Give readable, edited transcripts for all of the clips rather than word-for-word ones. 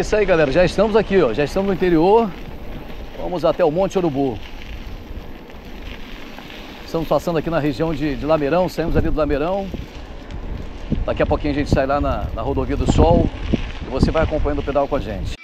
isso aí, galera. Já estamos aqui, ó. Já estamos no interior. Vamos até o Monte Urubu. Estamos passando aqui na região de Lameirão. Saímos ali do Lameirão. Daqui a pouquinho a gente sai lá na Rodovia do Sol. E você vai acompanhando o pedal com a gente.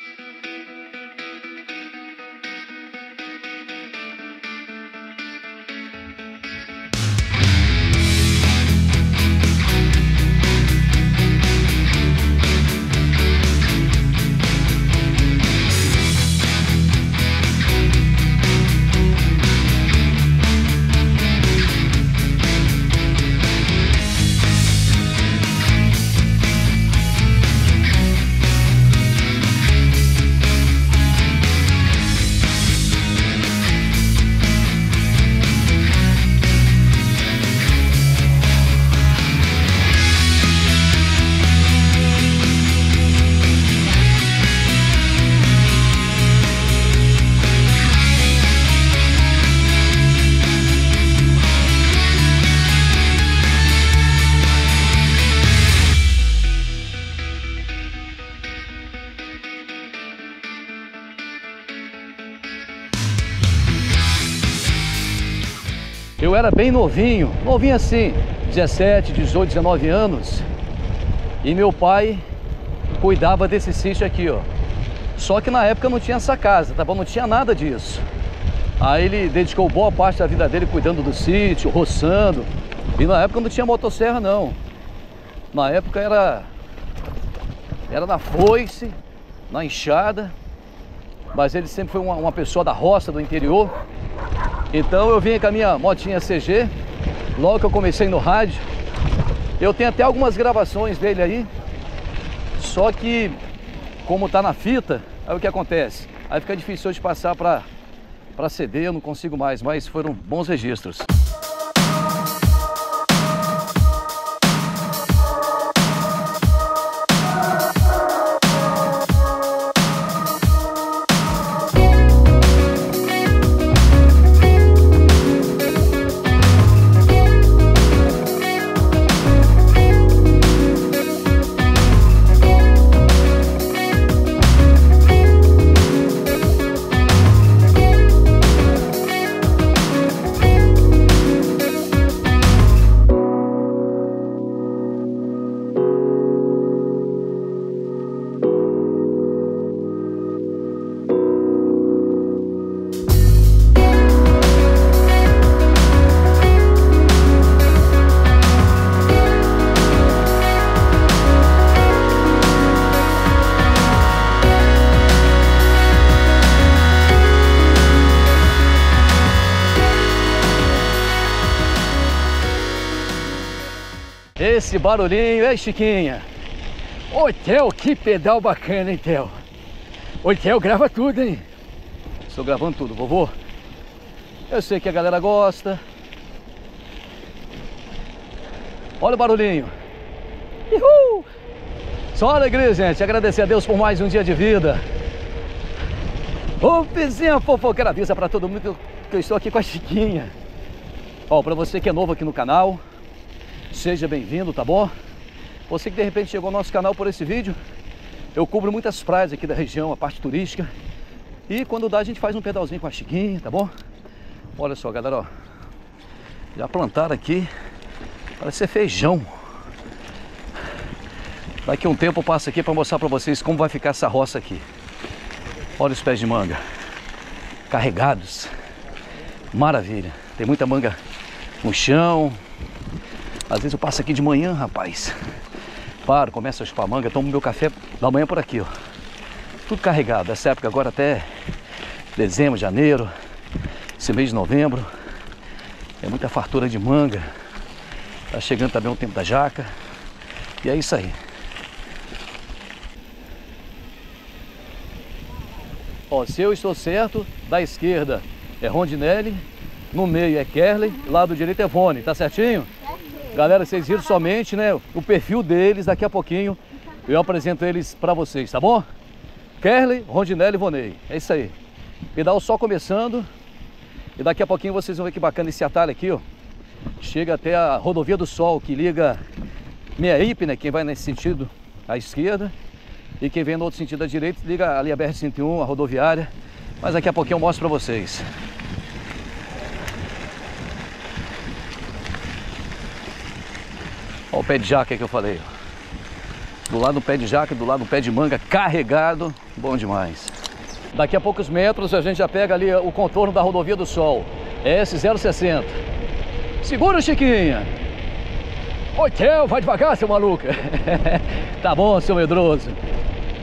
Eu era bem novinho, novinho assim, 17, 18, 19 anos, e meu pai cuidava desse sítio aqui, ó. Só que na época não tinha essa casa, tá bom? Não tinha nada disso. Aí ele dedicou boa parte da vida dele cuidando do sítio, roçando, e na época não tinha motosserra, não. Na época era na foice, na enxada, mas ele sempre foi uma pessoa da roça, do interior. Então eu vim com a minha motinha CG, logo que eu comecei no rádio. Eu tenho até algumas gravações dele aí, só que como tá na fita, aí o que acontece? Aí fica difícil de passar para CD, eu não consigo mais, mas foram bons registros. Esse barulhinho, hein, Chiquinha? Ô, Tel, que pedal bacana, hein, Tel? Ô, Tel, grava tudo, hein? Estou gravando tudo, vovô. Eu sei que a galera gosta. Olha o barulhinho. Uhul! Só alegria, gente. Agradecer a Deus por mais um dia de vida. Ô, Pizinha Fofoca, avisa pra todo mundo que eu estou aqui com a Chiquinha. Ó, pra você que é novo aqui no canal, seja bem-vindo, tá bom? Você que de repente chegou ao nosso canal por esse vídeo, eu cubro muitas praias aqui da região, a parte turística. E quando dá, a gente faz um pedalzinho com a Chiquinha, tá bom? Olha só, galera, ó. Já plantaram aqui, parece ser feijão. Daqui a um tempo eu passo aqui para mostrar para vocês como vai ficar essa roça aqui. Olha os pés de manga, carregados. Maravilha, tem muita manga no chão. Às vezes eu passo aqui de manhã, rapaz. Paro, começo a chupar manga, tomo meu café da manhã por aqui, ó. Tudo carregado. Essa época agora até dezembro, janeiro, esse mês de novembro. É muita fartura de manga. Tá chegando também o tempo da jaca. E é isso aí. Ó, se eu estou certo, da esquerda é Rondinelli, no meio é Kerley, lado direito é Vone, tá certinho? Galera, vocês viram somente, né, o perfil deles. Daqui a pouquinho eu apresento eles pra vocês, tá bom? Kerley, Rondinelli e Vonei. É isso aí. Pedal só começando. E daqui a pouquinho vocês vão ver que bacana esse atalho aqui, ó. Chega até a Rodovia do Sol, que liga Meaípe, né, quem vai nesse sentido, à esquerda. E quem vem no outro sentido à direita, liga ali a BR-101, a rodoviária. Mas daqui a pouquinho eu mostro para vocês. Olha o pé de jaca que eu falei. Do lado do pé de jaca, do lado do pé de manga, carregado. Bom demais. Daqui a poucos metros a gente já pega ali o contorno da Rodovia do Sol. S-060. Segura, Chiquinha. Oi, Tel, vai devagar, seu maluco. Tá bom, seu medroso.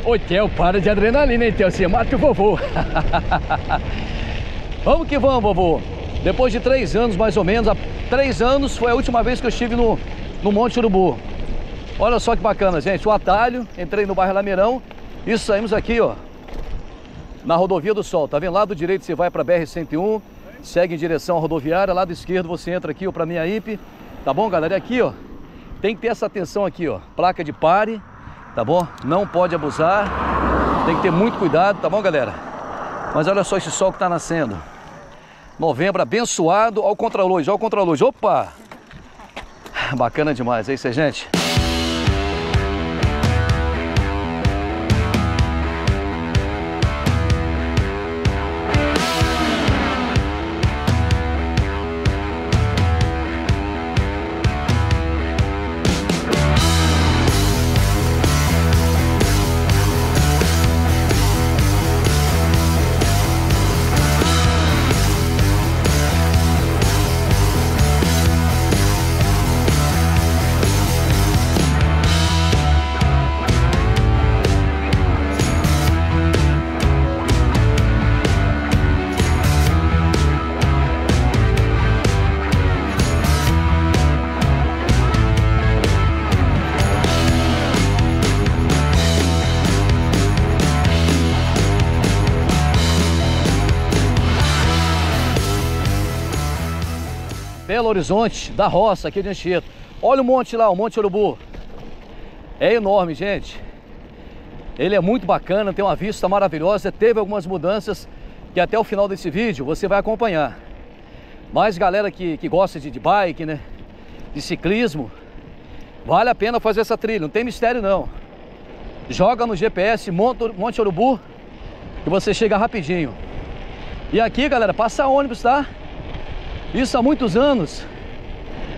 Oi, Tel, para de adrenalina, hein, Tel? Você mata o vovô. Vamos que vamos, vovô. Depois de 3 anos, mais ou menos, há 3 anos foi a última vez que eu estive no Monte Urubu. Olha só que bacana, gente. O atalho, entrei no bairro Lameirão e saímos aqui, ó, na Rodovia do Sol. Tá vendo? Lado direito você vai para BR-101, segue em direção à rodoviária. Lado esquerdo você entra aqui, ó, para Meaípe. Tá bom, galera? E aqui, ó, tem que ter essa atenção aqui, ó. Placa de pare. Tá bom? Não pode abusar, tem que ter muito cuidado, tá bom, galera? Mas olha só esse sol que tá nascendo. Novembro abençoado, olha o contraluz, olha o contraluz. Opa! Bacana demais, é isso aí, gente. Belo Horizonte, da roça, aqui de Anchieta. Olha o monte lá, o Monte Urubu. É enorme, gente. Ele é muito bacana, tem uma vista maravilhosa. Teve algumas mudanças que até o final desse vídeo você vai acompanhar. Mas galera que gosta de bike, né, de ciclismo, vale a pena fazer essa trilha, não tem mistério não. Joga no GPS Monte Urubu e você chega rapidinho. E aqui, galera, passa ônibus, tá? Isso há muitos anos,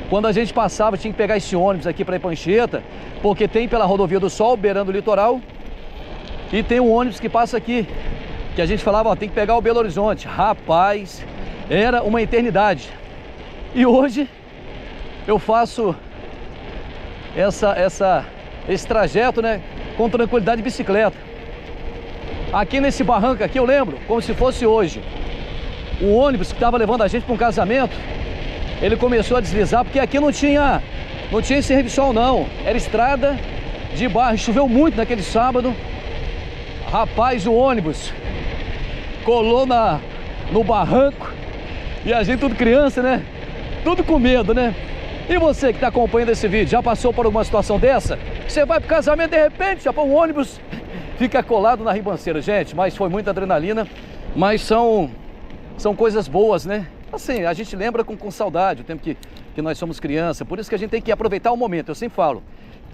quando a gente passava, tinha que pegar esse ônibus aqui para ir para Anchieta, porque tem pela Rodovia do Sol, beirando o litoral, e tem um ônibus que passa aqui, que a gente falava, ó, tem que pegar o Belo Horizonte. Rapaz, era uma eternidade. E hoje eu faço esse trajeto, né, com tranquilidade de bicicleta. Aqui nesse barranco aqui, eu lembro, como se fosse hoje. O ônibus que estava levando a gente para um casamento, ele começou a deslizar, porque aqui não tinha serviço não. Era estrada de barro, choveu muito naquele sábado. Rapaz, o ônibus colou no barranco e a gente tudo criança, né? Tudo com medo, né? E você que está acompanhando esse vídeo, já passou por alguma situação dessa? Você vai para o casamento, de repente, já põe um ônibus, fica colado na ribanceira. Gente, mas foi muita adrenalina, mas são coisas boas, né? Assim, a gente lembra com saudade o tempo que nós somos criança. Por isso que a gente tem que aproveitar o momento. Eu sempre falo,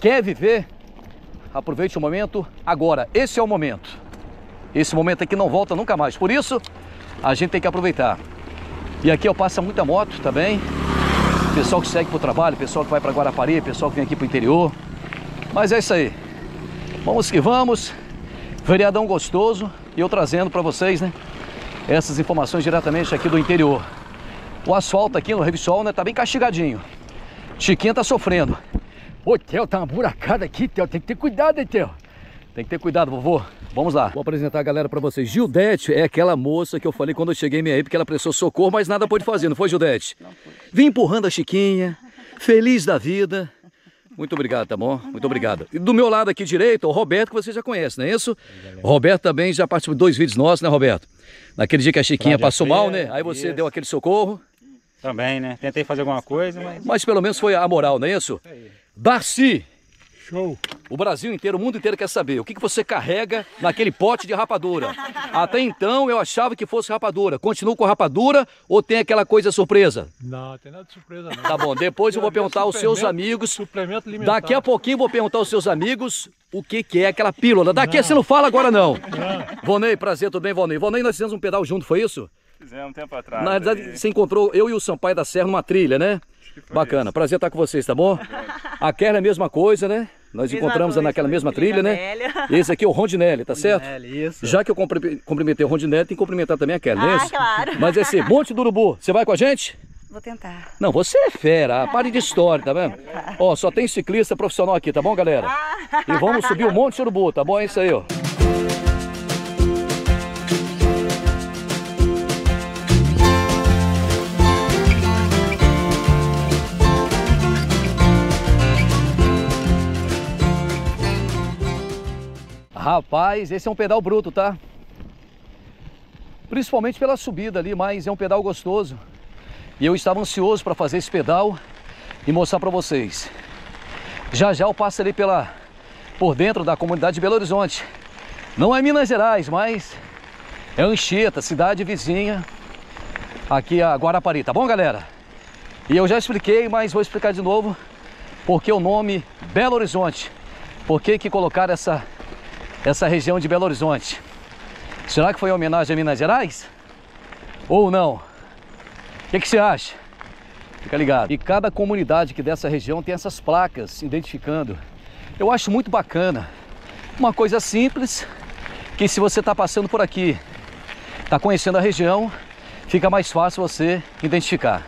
quer viver? Aproveite o momento agora. Esse é o momento. Esse momento aqui não volta nunca mais. Por isso, a gente tem que aproveitar. E aqui eu passo muita moto também. Pessoal que segue para o trabalho, pessoal que vai para Guarapari, pessoal que vem aqui para o interior. Mas é isso aí. Vamos que vamos. Feriadão gostoso. E eu trazendo para vocês, né, essas informações diretamente aqui do interior. O asfalto aqui no Revissol, né, tá bem castigadinho. Chiquinha tá sofrendo. Ô, Theo, tá uma buracada aqui, Theo. Tem que ter cuidado, hein, Theo. Tem que ter cuidado, vovô. Vamos lá. Vou apresentar a galera pra vocês. Gildete é aquela moça que eu falei quando eu cheguei em Meaípe, porque ela prestou socorro, mas nada pôde fazer, não foi, Gildete? Não foi. Vim empurrando a Chiquinha, feliz da vida. Muito obrigado, tá bom? Muito obrigado. E do meu lado aqui direito, o Roberto, que você já conhece, não é isso? O Roberto também já participou de 2 vídeos nossos, né, Roberto? Naquele dia que a Chiquinha passou mal, né? Aí você deu aquele socorro. Também, né? Tentei fazer alguma coisa, mas... Mas pelo menos foi a moral, não é isso? Darcy, Show! O Brasil inteiro, o mundo inteiro quer saber o que você carrega naquele pote de rapadura. Até então eu achava que fosse rapadura. Continua com a rapadura ou tem aquela coisa surpresa? Não, tem nada de surpresa não. Tá bom, depois eu vou perguntar aos seus amigos. Suplemento alimentar. Daqui a pouquinho vou perguntar aos seus amigos o que que é aquela pílula. Daqui não. Você não fala agora não. Vonei, prazer, tudo bem, Vonei? Vonei, nós fizemos um pedal junto, foi isso? Fizemos um tempo atrás. Na verdade, você encontrou eu e o Sampaio da Serra numa trilha, né? Bacana, isso. Prazer estar com vocês, tá bom? A Kerla é a mesma coisa, né? Nós encontramos naquela mesma trilha, né? Esse aqui é o Rondinelli, tá certo? Isso. Já que eu cumprimentei o Rondinelli, tem que cumprimentar também a Kerla, né? Ah, claro. Mas esse Monte do Urubu, você vai com a gente? Vou tentar. Não, você é fera, pare de história, tá vendo? Ó, só tem ciclista profissional aqui, tá bom, galera? E vamos subir o Monte Urubu, tá bom? É isso aí, ó. Rapaz, esse é um pedal bruto, tá? Principalmente pela subida ali, mas é um pedal gostoso. E eu estava ansioso para fazer esse pedal e mostrar para vocês. Já já eu passo ali por dentro da comunidade de Belo Horizonte. Não é Minas Gerais, mas é Anchieta, cidade vizinha aqui a Guarapari, tá bom, galera? E eu já expliquei, mas vou explicar de novo porque o nome Belo Horizonte. Por que que colocaram essa região de Belo Horizonte? Será que foi em homenagem a Minas Gerais? Ou não? O que você acha? Fica ligado. E cada comunidade aqui dessa região tem essas placas identificando. Eu acho muito bacana. Uma coisa simples, que se você está passando por aqui, está conhecendo a região, fica mais fácil você identificar.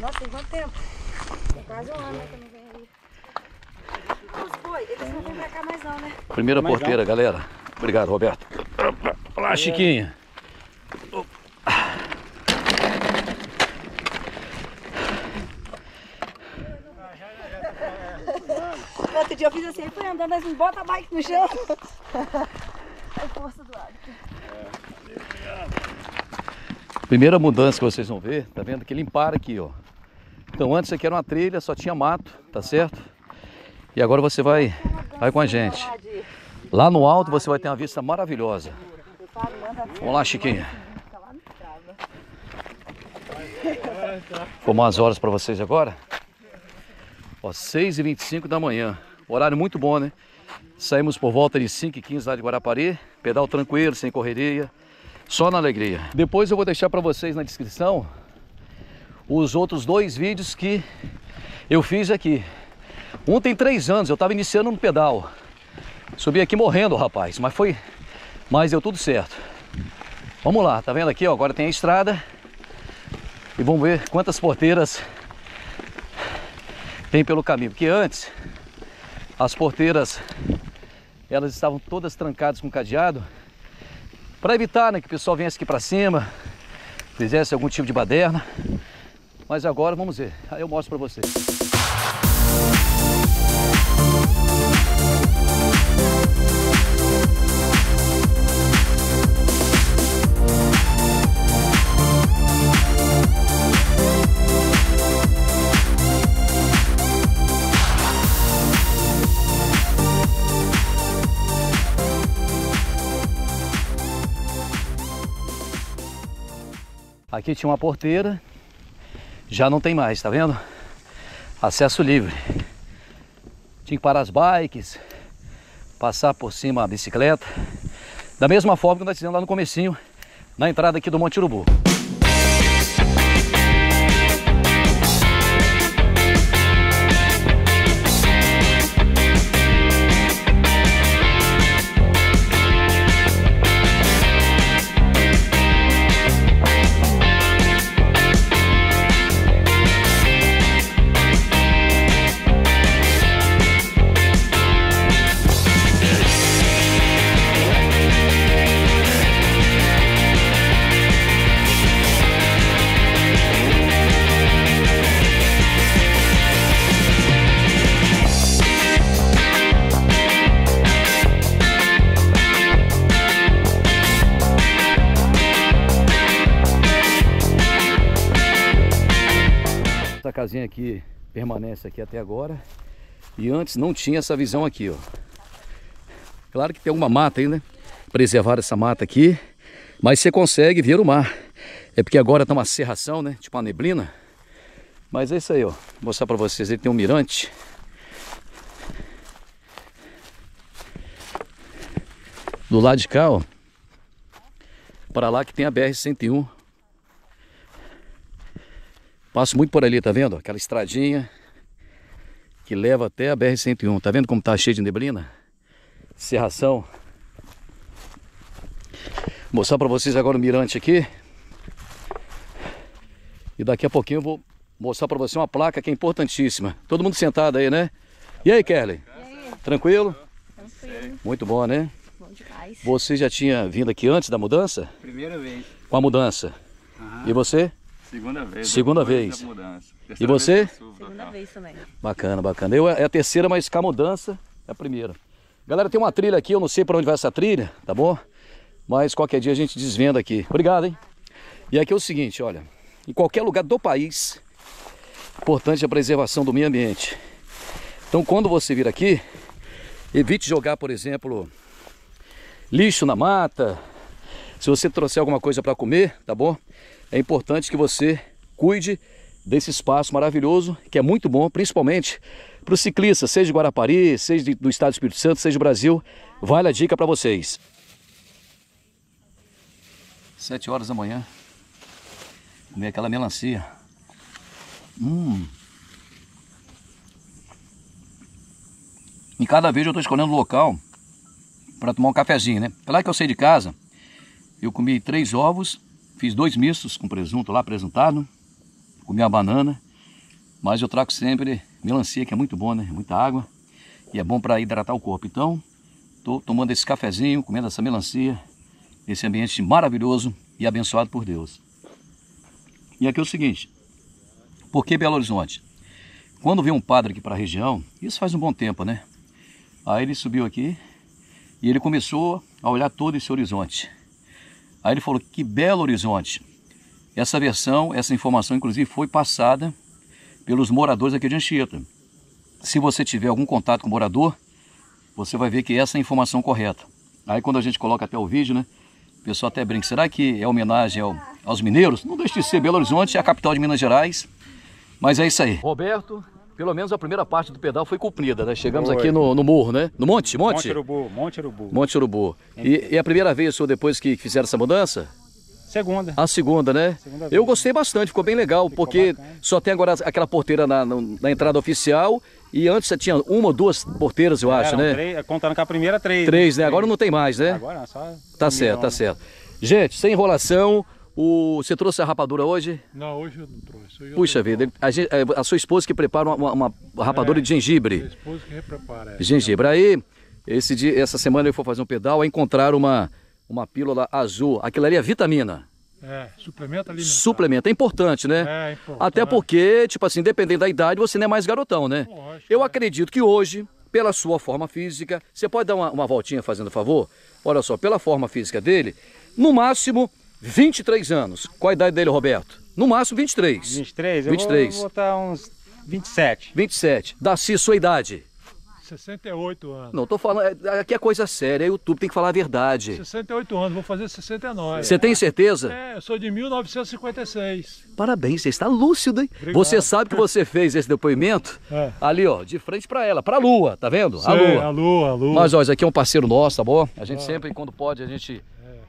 Nossa, tem quanto tempo? Tem quase um ano, né, que eu não venho aí. Os boi, eles não vão pra cá mais não, né? Primeira porteira, galera. Obrigado, Roberto. Olha lá, a Chiquinha. Outro dia eu fiz assim, foi andando assim, bota a bike no chão. É força do hábito. Primeira mudança que vocês vão ver, tá vendo? Que limparam aqui, ó. Então antes aqui era uma trilha, só tinha mato, tá certo? E agora você vai com a gente. Lá no alto você vai ter uma vista maravilhosa. Vamos lá, Chiquinha. Ficou umas horas para vocês agora. Ó, 6h25 da manhã. Horário muito bom, né? Saímos por volta de 5h15 lá de Guarapari. Pedal tranquilo, sem correria. Só na alegria. Depois eu vou deixar para vocês na descrição os outros dois vídeos que eu fiz aqui. Um tem 3 anos, eu estava iniciando no pedal. Subi aqui morrendo, rapaz, mas foi... mas deu tudo certo. Vamos lá, tá vendo aqui, ó, agora tem a estrada. E vamos ver quantas porteiras tem pelo caminho. Porque antes, as porteiras, elas estavam todas trancadas com cadeado. Para evitar, né, que o pessoal viesse aqui para cima, fizesse algum tipo de baderna. Mas agora vamos ver, aí eu mostro para vocês. Aqui tinha uma porteira, já não tem mais, tá vendo? Acesso livre. Tinha que parar as bikes, passar por cima a bicicleta. Da mesma forma que nós fizemos lá no comecinho, na entrada aqui do Monte Urubu. A casinha aqui permanece aqui até agora, e antes não tinha essa visão aqui, ó. Claro que tem alguma mata ainda, né? Preservar essa mata aqui, mas você consegue ver o mar. É porque agora tá uma cerração, né? Tipo uma neblina. Mas é isso aí, ó. Vou mostrar para vocês, ele tem um mirante. Do lado de cá, ó. Para lá que tem a BR-101. Passo muito por ali, tá vendo? Aquela estradinha que leva até a BR-101. Tá vendo como tá cheio de neblina? Cerração. Vou mostrar pra vocês agora o mirante aqui. E daqui a pouquinho eu vou mostrar pra vocês uma placa que é importantíssima. Todo mundo sentado aí, né? E aí, Kelly? E aí? Tranquilo? Tranquilo. Muito bom, né? Bom demais. Você já tinha vindo aqui antes da mudança? Primeira vez. Com a mudança. Uhum. E você? Segunda vez. Segunda vez. E você? Segunda vez também. Bacana, bacana. Eu é a terceira, mas com a mudança é a primeira. Galera, tem uma trilha aqui, eu não sei para onde vai essa trilha, tá bom? Mas qualquer dia a gente desvenda aqui. Obrigado, hein? E aqui é o seguinte, olha. Em qualquer lugar do país, importante é a preservação do meio ambiente. Então, quando você vir aqui, evite jogar, por exemplo, lixo na mata. Se você trouxer alguma coisa para comer, tá bom? É importante que você cuide desse espaço maravilhoso, que é muito bom, principalmente para os ciclistas, seja de Guarapari, seja do estado do Espírito Santo, seja do Brasil. Vale a dica para vocês. 7 horas da manhã, comer aquela melancia. E cada vez eu estou escolhendo um local para tomar um cafezinho, né? Lá que eu saí de casa, eu comi 3 ovos. Fiz 2 mistos com presunto lá apresentado, comi a banana, mas eu trago sempre melancia, que é muito bom, né? Muita água e é bom para hidratar o corpo. Então, estou tomando esse cafezinho, comendo essa melancia, esse ambiente maravilhoso e abençoado por Deus. E aqui é o seguinte, por que Belo Horizonte? Quando veio um padre aqui para a região, isso faz um bom tempo, né? Aí ele subiu aqui e ele começou a olhar todo esse horizonte. Aí ele falou que Belo Horizonte, essa versão, essa informação inclusive foi passada pelos moradores aqui de Anchieta. Se você tiver algum contato com o morador, você vai ver que essa é a informação correta. Aí quando a gente coloca até o vídeo, né, o pessoal até brinca, será que é homenagem aos mineiros? Não deixa de ser, Belo Horizonte é a capital de Minas Gerais, mas é isso aí. Roberto, pelo menos a primeira parte do pedal foi cumprida, né? Chegamos aqui no morro, né? No monte? Monte Urubu. E a primeira vez, senhor, depois que fizeram essa mudança? Segunda. A segunda, né? Segunda. Eu gostei bastante, ficou bem legal, porque bacana. Só tem agora aquela porteira na entrada oficial E antes você tinha uma ou duas porteiras, eu acho, né? Três, contando com a primeira, três. Três, né? Agora não tem mais, né? Agora não, só... Tá certo, tá certo. Gente, sem enrolação, você trouxe a rapadura hoje? Não, hoje eu não trouxe. Hoje puxa vida, a sua esposa que prepara uma rapadura de gengibre. Minha esposa que prepara. Gengibre. Aí, esse dia, essa semana eu fui fazer um pedal, aí encontraram uma pílula azul. Aquilo ali é vitamina. É, suplemento alimentar. Suplemento, é importante, né? É, importante. Até porque, tipo assim, dependendo da idade, você não é mais garotão, né? Lógico, eu acredito que hoje, pela sua forma física, você pode dar uma voltinha fazendo favor? Olha só, pela forma física dele, no máximo 23 anos. Qual a idade dele, Roberto? No máximo 23. 23? 23. Eu vou botar uns 27. 27. Daci, sua idade? 68 anos. Não, tô falando, aqui é coisa séria, YouTube tem que falar a verdade. 68 anos, vou fazer 69. Você tem certeza? É, eu sou de 1956. Parabéns, você está lúcido, hein? Obrigado. Você sabe que você fez esse depoimento? É. Ali, ó, de frente para ela, para a lua, tá vendo? Sim, a lua. A lua, a lua. Mas, ó, isso aqui é um parceiro nosso, tá bom? A gente sempre, quando pode, a gente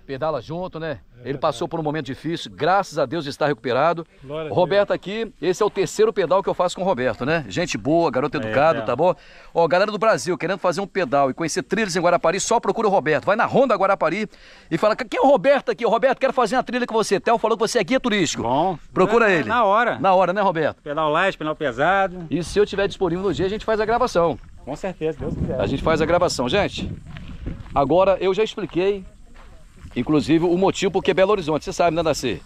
pedala junto, né? Ele passou por um momento difícil, graças a Deus está recuperado. Glória Roberto aqui, esse é o terceiro pedal que eu faço com o Roberto, né? Gente boa, garoto educado, tá bom? Ó, galera do Brasil, querendo fazer um pedal e conhecer trilhas em Guarapari, só procura o Roberto. Vai na Honda Guarapari e fala, quem é o Roberto aqui? O Roberto, quero fazer uma trilha com você. Theo falou que você é guia turístico. Bom. Procura ele. Na hora. Na hora, né, Roberto? Pedal light, pedal pesado. E se eu tiver disponível no dia, a gente faz a gravação. Com certeza, Deus quiser. A gente faz a gravação. Gente, agora eu já expliquei inclusive o motivo porque Belo Horizonte, você sabe, né, Daci?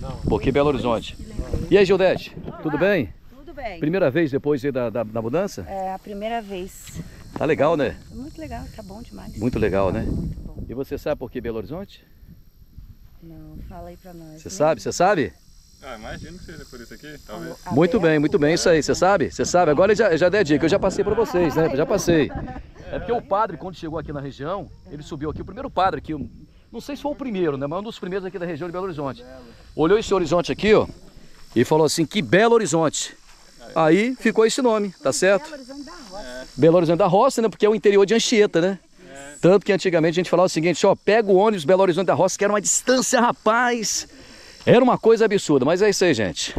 Não. Porque Belo Horizonte. E aí, Gildete, tudo bem? Tudo bem. Primeira vez depois da mudança? É, a primeira vez. Tá legal, né? Muito legal, tá bom demais. Muito legal, né? Muito bom. E você sabe por que Belo Horizonte? Não, fala aí pra nós. Você sabe, você sabe? Ah, imagino que seja por isso aqui, talvez. Muito bem, isso aí, você sabe? Você sabe? Agora eu já dei a dica, eu já passei pra vocês, né? Eu já passei. É porque o padre, quando chegou aqui na região, ele subiu aqui, o primeiro padre que... Não sei se foi o primeiro, né? Mas um dos primeiros aqui da região de Belo Horizonte. Olhou esse horizonte aqui, ó, e falou assim, que Belo Horizonte. Aí ficou esse nome, tá certo? Belo Horizonte da Roça. Belo Horizonte da Roça, né? Porque é o interior de Anchieta, né? Tanto que antigamente a gente falava o seguinte, ó, pega o ônibus Belo Horizonte da Roça, que era uma distância, rapaz. Era uma coisa absurda, mas é isso aí, gente.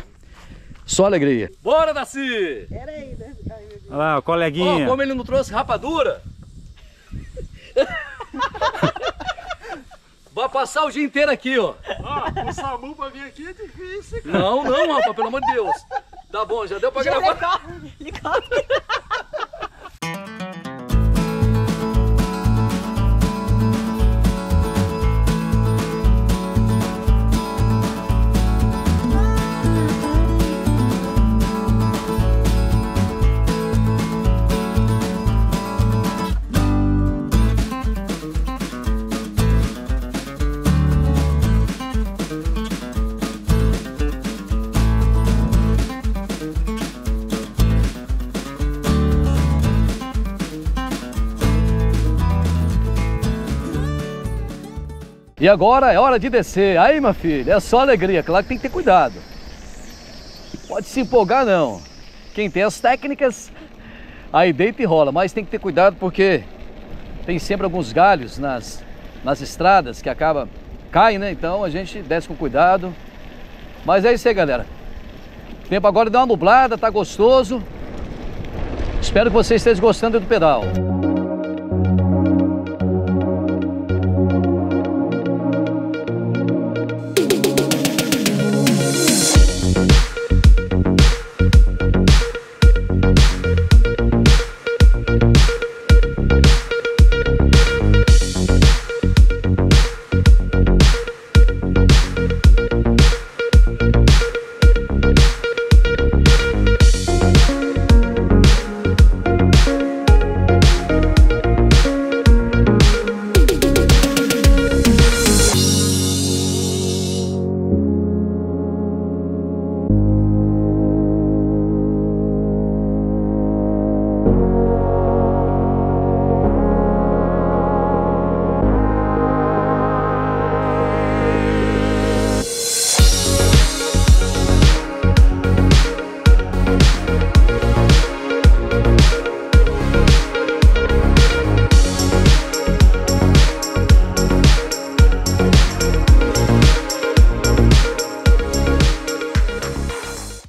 Só alegria. Bora, Daci! Era aí, né? Olha lá, o coleguinha. Ó, como ele não trouxe rapadura. Vai passar o dia inteiro aqui, ó. Ah, o SAMU pra vir aqui é difícil, cara. Não, não, rapaz, pelo amor de Deus. Tá bom, já deu pra gravar. E agora é hora de descer. Aí, minha filha, é só alegria. Claro que tem que ter cuidado. Pode se empolgar, não. Quem tem as técnicas, aí deita e rola. Mas tem que ter cuidado porque tem sempre alguns galhos nas estradas que caem, né? Então a gente desce com cuidado. Mas é isso aí, galera. O tempo agora deu uma nublada, tá gostoso. Espero que vocês estejam gostando do pedal.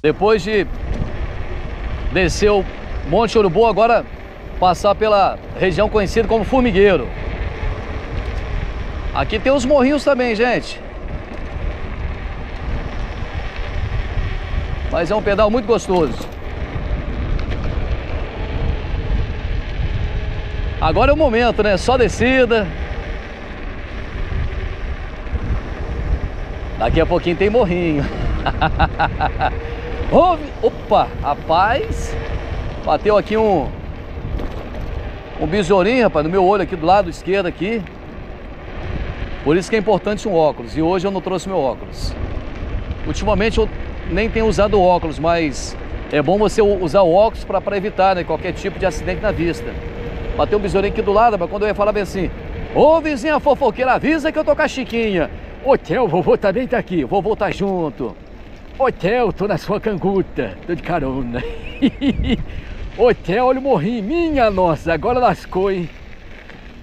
Depois de descer o Monte Urubu agora passar pela região conhecida como Formigueiro. Aqui tem os morrinhos também, gente. Mas é um pedal muito gostoso. Agora é o momento, né? Só descida. Daqui a pouquinho tem morrinho. Opa, rapaz. Bateu aqui um besourinho, rapaz, no meu olho aqui do lado esquerdo aqui. Por isso que é importante um óculos. E hoje eu não trouxe meu óculos. Ultimamente eu nem tenho usado óculos, mas é bom você usar o óculos para evitar, né, qualquer tipo de acidente na vista. Bateu um besourinho aqui do lado, mas quando eu ia falar bem assim: ô vizinha fofoqueira, avisa que eu tô com a Chiquinha. Ô Tel, o vovô também tá aqui, vou voltar junto. Ô Tel, tô na sua canguta, tô de carona. Ô Tel, olha o morrinho, minha nossa, agora lascou, hein?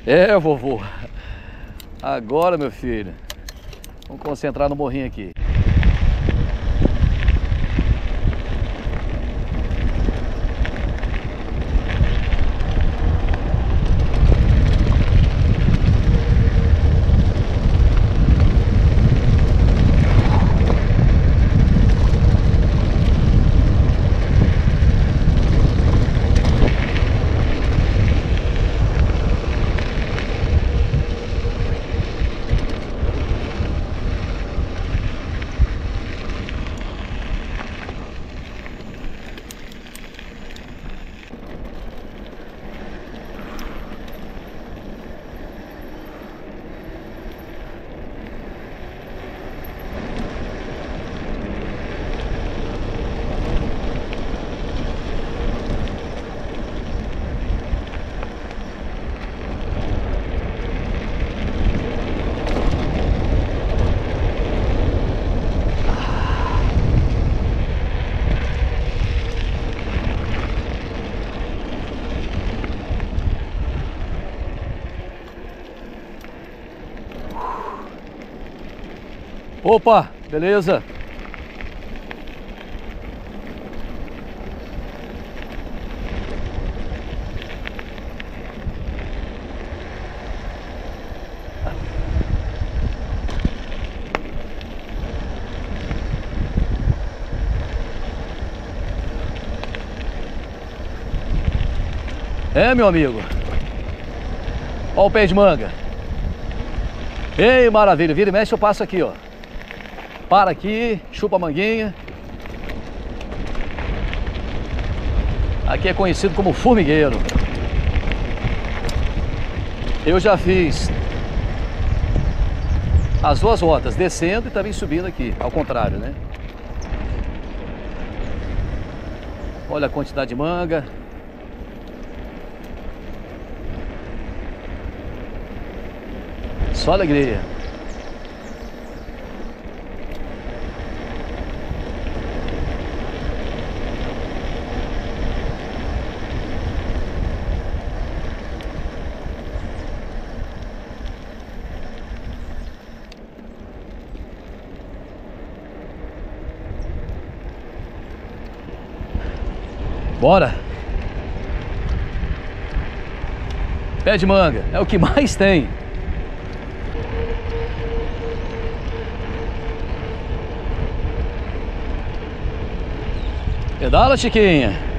É, vovô. Agora, meu filho, vamos concentrar no morrinho aqui. Opa, beleza? É, meu amigo. Olha o pé de manga. Ei, maravilha. Vira e mexe, eu passo aqui, ó. Para aqui, chupa a manguinha. Aqui é conhecido como Formigueiro. Eu já fiz as duas rotas, descendo e também subindo aqui, ao contrário, né? Olha a quantidade de manga. Só alegria. Bora! Pé de manga, é o que mais tem. Pedala, Chiquinha.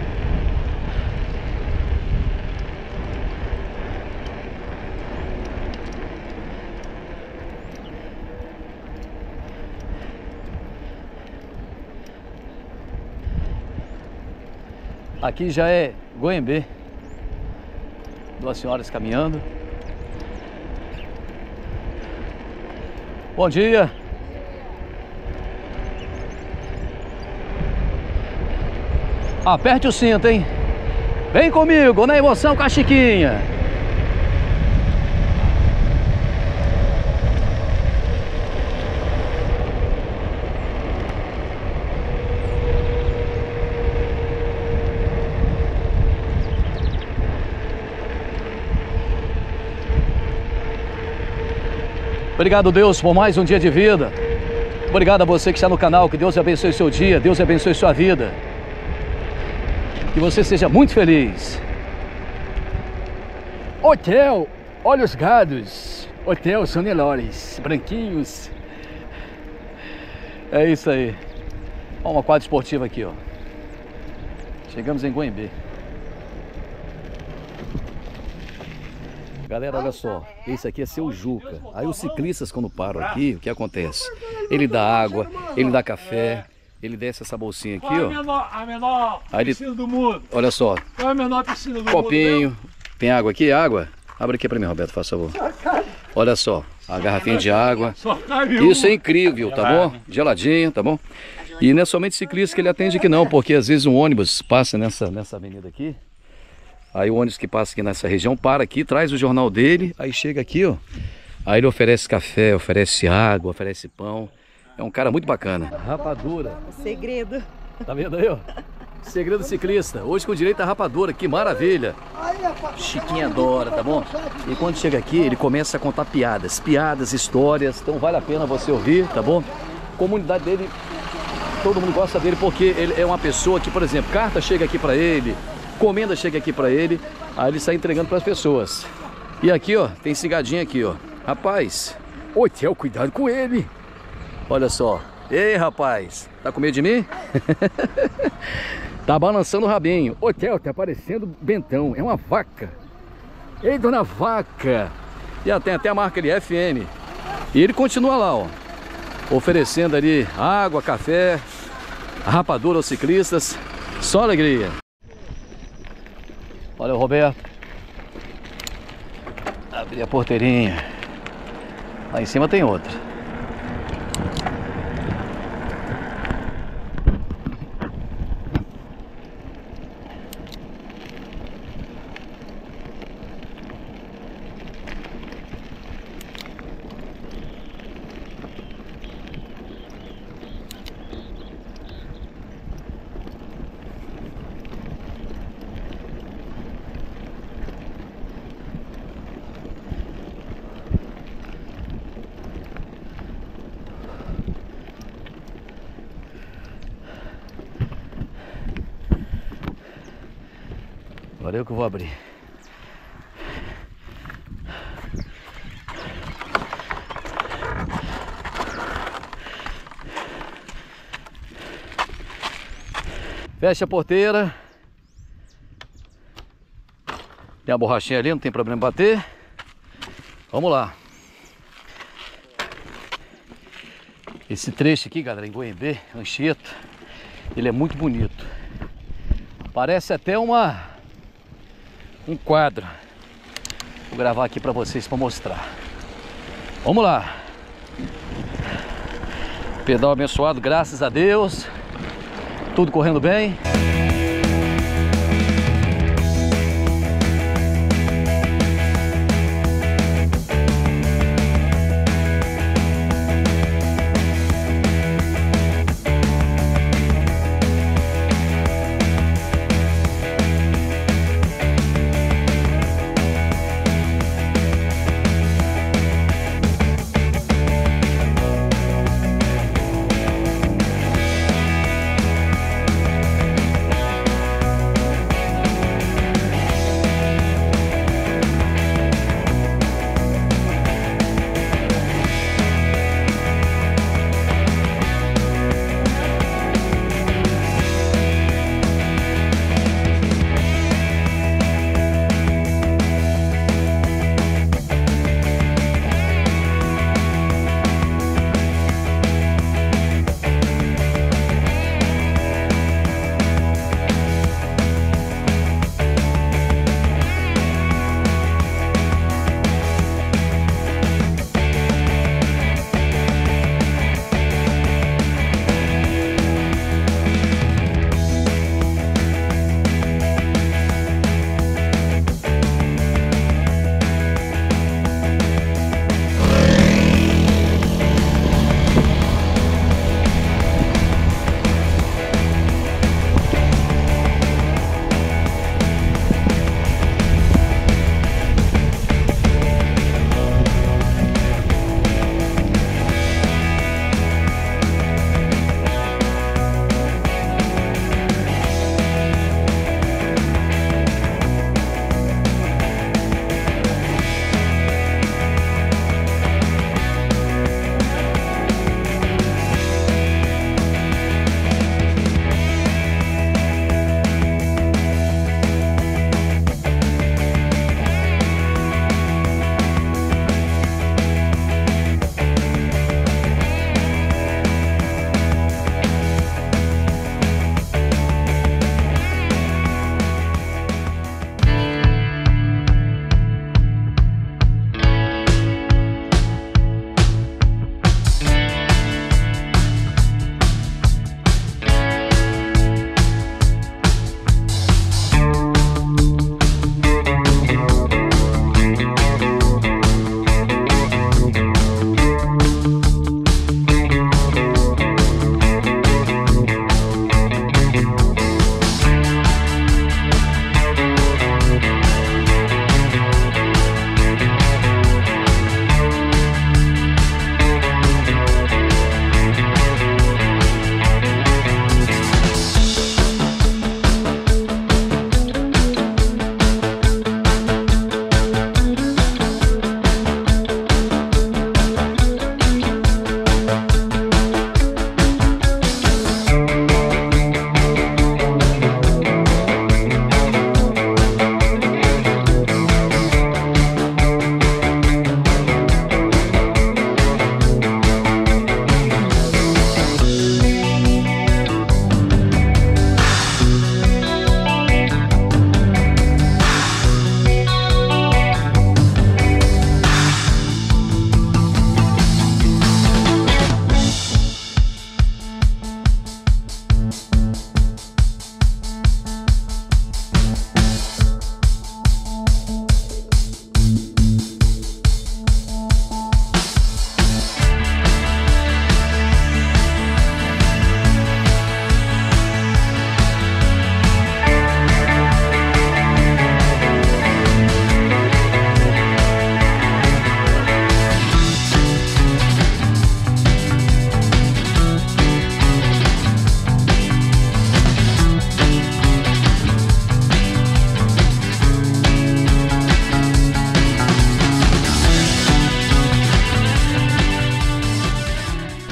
Aqui já é Goembê. Duas senhoras caminhando. Bom dia. Aperte o cinto, hein? Vem comigo, na emoção com a Chiquinha. Obrigado, Deus, por mais um dia de vida. Obrigado a você que está no canal. Que Deus abençoe seu dia, Deus abençoe sua vida. Que você seja muito feliz. Hotel Olhos Gados, Hotel São Nelores, branquinhos. É isso aí. Ó, uma quadra esportiva aqui, ó. Chegamos em Goembê. Galera, olha só, esse aqui é seu Juca. Aí os ciclistas, quando param aqui, o que acontece? Ele dá água, ele dá café, ele desce essa bolsinha aqui, ó. A menor piscina do mundo. Olha só. Qual é a menor piscina do mundo? Copinho. Tem água aqui? Água? Abre aqui pra mim, Roberto, faz favor. Olha só, a garrafinha de água. Isso é incrível, tá bom? Geladinha, tá bom? E não é somente ciclista que ele atende aqui não, porque às vezes um ônibus passa nessa avenida aqui. Aí o ônibus que passa aqui nessa região para aqui, traz o jornal dele, aí chega aqui, ó. Aí ele oferece café, oferece água, oferece pão. É um cara muito bacana. Rapadura. Segredo. Tá vendo aí, ó? Segredo ciclista. Hoje com direito à rapadura, que maravilha. Chiquinha adora, tá bom? E quando chega aqui, ele começa a contar piadas. Piadas, histórias. Então vale a pena você ouvir, tá bom? A comunidade dele, todo mundo gosta dele porque ele é uma pessoa que, por exemplo, carta chega aqui pra ele. Encomenda chega aqui pra ele, aí ele sai entregando pras pessoas. E aqui, ó, tem cigadinha aqui, ó. Rapaz, hotel, cuidado com ele. Olha só. Ei, rapaz, tá com medo de mim? Tá balançando o rabinho. Hotel, tá parecendo Bentão, é uma vaca. Ei, dona vaca. E tem até a marca ali, FM. E ele continua lá, ó. Oferecendo ali água, café, rapadura aos ciclistas. Só alegria. Olha o Roberto. Abri a porteirinha. Lá em cima tem outra. Agora eu que vou abrir. Fecha a porteira. Tem a borrachinha ali, não tem problema bater. Vamos lá. Esse trecho aqui, galera, em Goembê, Anchieta, ele é muito bonito. Parece até um quadro. Vou gravar aqui para vocês para mostrar. Vamos lá. Pedal abençoado, graças a Deus. Tudo correndo bem.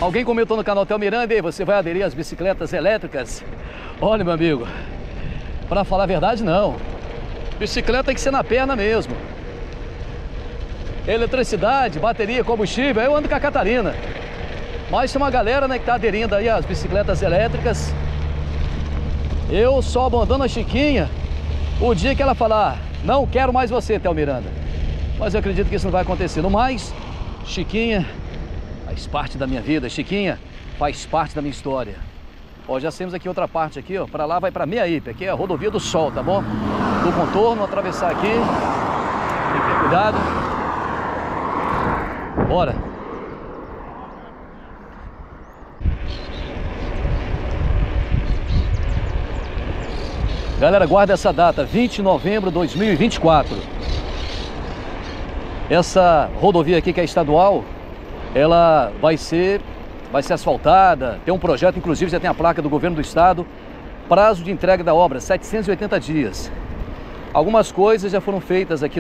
Alguém comentou no canal Tel Miranda, e você vai aderir às bicicletas elétricas? Olha, meu amigo, para falar a verdade, não. Bicicleta tem que ser na perna mesmo. Eletricidade, bateria, combustível, aí eu ando com a Catarina. Mas tem uma galera, né, que tá aderindo aí às bicicletas elétricas. Eu só abandono a Chiquinha o dia que ela falar: não quero mais você, Tel Miranda. Mas eu acredito que isso não vai acontecer. No mais, Chiquinha faz parte da minha vida. Chiquinha faz parte da minha história. Ó, já temos aqui outra parte aqui, ó. Pra lá vai pra Meaípe. Aqui é a Rodovia do Sol, tá bom? Do contorno, atravessar aqui. Tem que ter cuidado. Bora. Galera, guarda essa data, 20 de novembro de 2024. Essa rodovia aqui, que é estadual, ela vai ser asfaltada. Tem um projeto, inclusive, já tem a placa do governo do estado. Prazo de entrega da obra, 780 dias. Algumas coisas já foram feitas aqui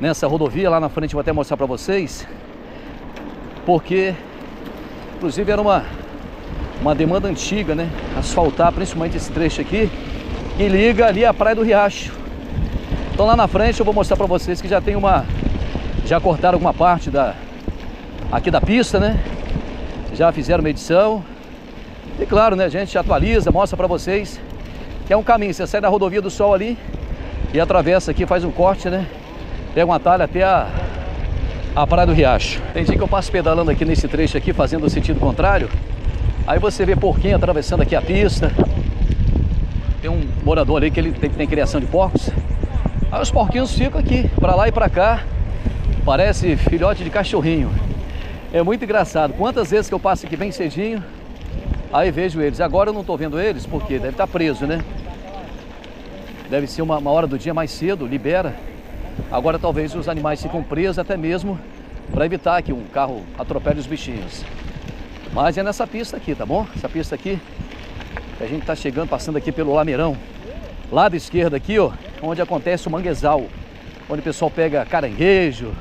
nessa rodovia. Lá na frente eu vou até mostrar para vocês, porque, inclusive, era uma demanda antiga, né? Asfaltar principalmente esse trecho aqui, que liga ali à Praia do Riacho. Então lá na frente eu vou mostrar para vocês que já tem já cortaram alguma parte aqui da pista, né? Já fizeram uma edição. E claro, né, a gente atualiza, mostra para vocês que é um caminho. Você sai da Rodovia do Sol ali e atravessa aqui, faz um corte, né? Pega um atalho até a Praia do Riacho. Tem dia que eu passo pedalando aqui nesse trecho aqui, fazendo o sentido contrário. Aí você vê porquinho atravessando aqui a pista. Tem um morador ali que ele tem criação de porcos. Aí os porquinhos ficam aqui, pra lá e pra cá. Parece filhote de cachorrinho. É muito engraçado. Quantas vezes que eu passo aqui bem cedinho, aí vejo eles. Agora eu não tô vendo eles, porque deve estar preso, né? Deve ser uma hora do dia mais cedo, libera. Agora talvez os animais ficam presos, até mesmo para evitar que um carro atropele os bichinhos. Mas é nessa pista aqui, tá bom? Essa pista aqui, que a gente tá chegando, passando aqui pelo Lameirão. Lado esquerdo aqui, ó, onde acontece o manguezal. Onde o pessoal pega caranguejo,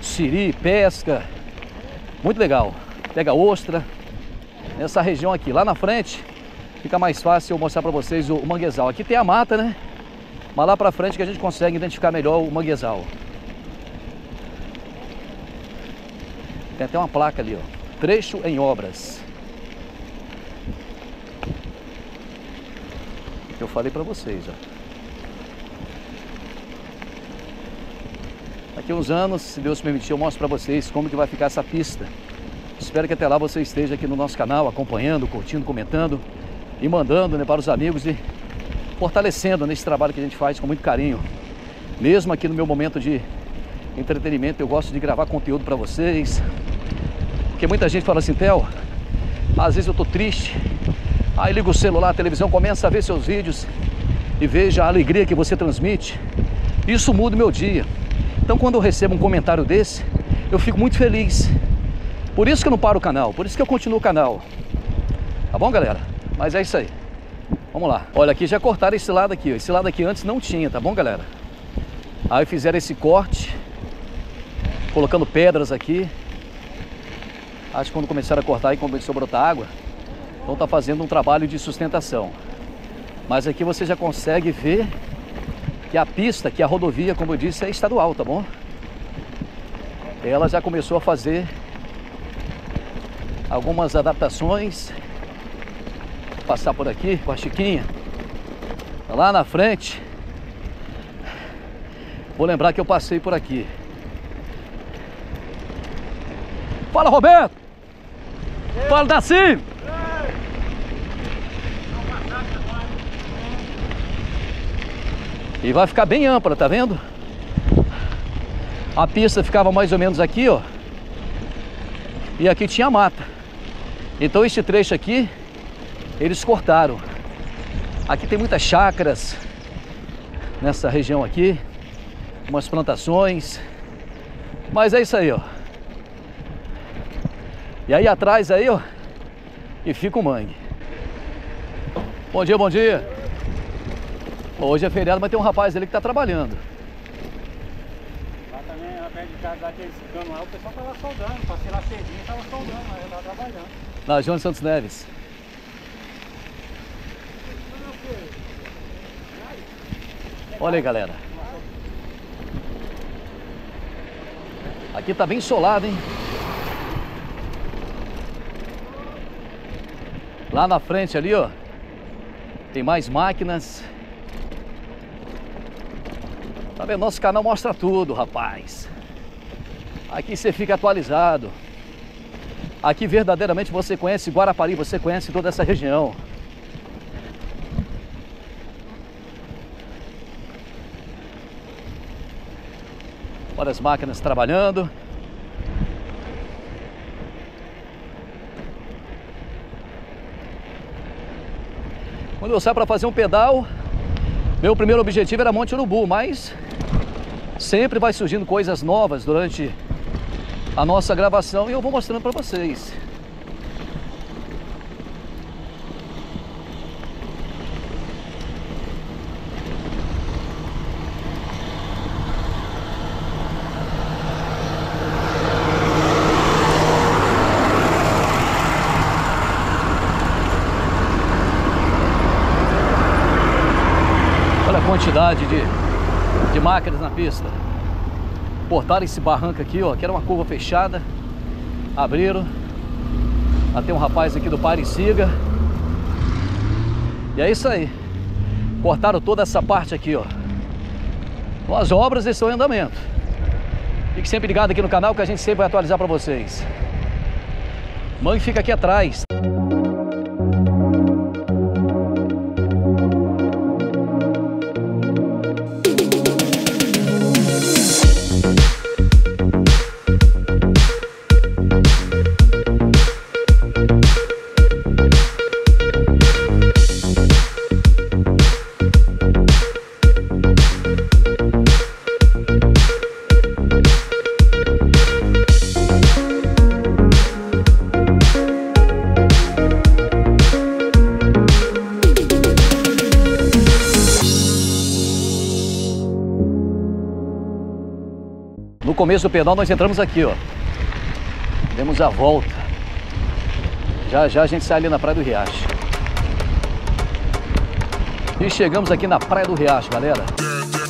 siri, pesca. Muito legal. Pega ostra. Nessa região aqui. Lá na frente, fica mais fácil eu mostrar pra vocês o manguezal. Aqui tem a mata, né? Mas lá pra frente que a gente consegue identificar melhor o manguezal. Tem até uma placa ali, ó. Trecho em obras. Eu falei para vocês, ó. Daqui a uns anos, se Deus permitir, eu mostro para vocês como que vai ficar essa pista. Espero que até lá você esteja aqui no nosso canal, acompanhando, curtindo, comentando e mandando, né, para os amigos e fortalecendo nesse trabalho que a gente faz com muito carinho. Mesmo aqui no meu momento de entretenimento, eu gosto de gravar conteúdo para vocês. Porque muita gente fala assim: Tel, às vezes eu tô triste, aí liga o celular, a televisão, começa a ver seus vídeos e veja a alegria que você transmite. Isso muda o meu dia. Então quando eu recebo um comentário desse, eu fico muito feliz. Por isso que eu não paro o canal, por isso que eu continuo o canal. Tá bom, galera? Mas é isso aí. Vamos lá. Olha, aqui já cortaram esse lado aqui, ó. Esse lado aqui antes não tinha, tá bom, galera? Aí fizeram esse corte, colocando pedras aqui. Acho que quando começaram a cortar e começou a brotar água, então tá fazendo um trabalho de sustentação. Mas aqui você já consegue ver que a pista, que a rodovia, como eu disse, é estadual, tá bom? Ela já começou a fazer algumas adaptações. Vou passar por aqui com a Chiquinha. Lá na frente, vou lembrar que eu passei por aqui. Fala, Roberto! Fala, Daci! E vai ficar bem ampla, tá vendo? A pista ficava mais ou menos aqui, ó. E aqui tinha mata. Então este trecho aqui, eles cortaram. Aqui tem muitas chácaras nessa região aqui. Umas plantações. Mas é isso aí, ó. E aí atrás aí, ó, e fica o mangue. Bom dia, bom dia. Bom, hoje é feriado, mas tem um rapaz ali que tá trabalhando. Lá também lá perto de casa, lá tem esse cano lá, o pessoal tava soldando, passei lá cedinho, tava soldando, lá eu tava trabalhando. Lá, João Santos Neves. Olha aí, galera. Aqui tá bem solado, hein? Lá na frente ali, ó, tem mais máquinas. Tá vendo? Nosso canal mostra tudo, rapaz. Aqui você fica atualizado. Aqui verdadeiramente você conhece Guarapari, você conhece toda essa região. Olha as máquinas trabalhando. Quando eu saio para fazer um pedal, meu primeiro objetivo era Monte Urubu, mas sempre vai surgindo coisas novas durante a nossa gravação e eu vou mostrando para vocês. Quantidade de máquinas na pista. Cortaram esse barranco aqui, ó, que era uma curva fechada. Abriram. Ah, tem um rapaz aqui do Pare e Siga. E é isso aí. Cortaram toda essa parte aqui, ó. Então, as obras estão em andamento. Fique sempre ligado aqui no canal que a gente sempre vai atualizar para vocês. Mangue fica aqui atrás. No começo do pedal nós entramos aqui, ó, demos a volta, já já a gente sai ali na Praia do Riacho e chegamos aqui na Praia do Riacho, galera.